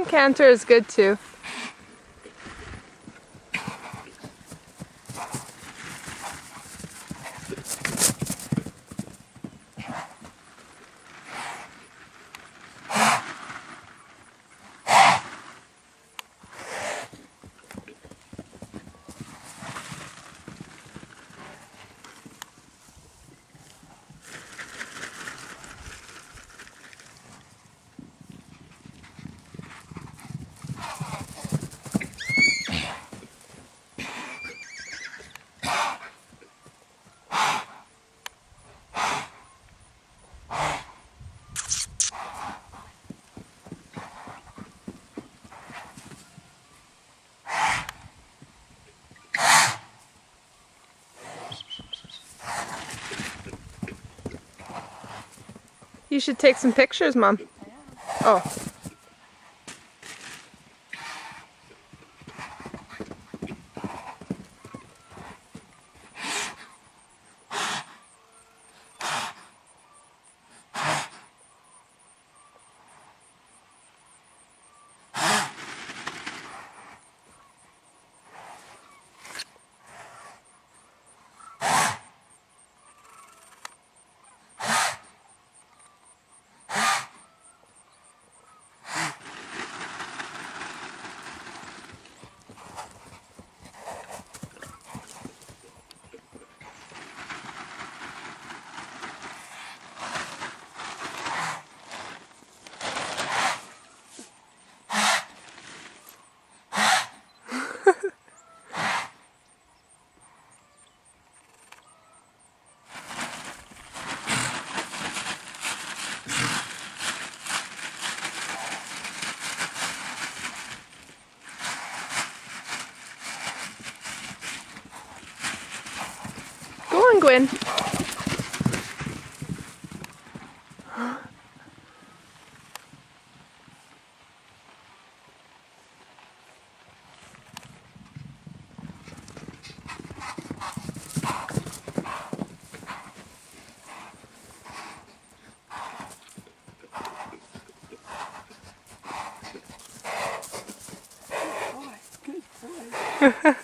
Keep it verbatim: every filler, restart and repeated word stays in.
and canter is good too. You should take some pictures, Mom. Oh. Gwyn. Oh, good boy.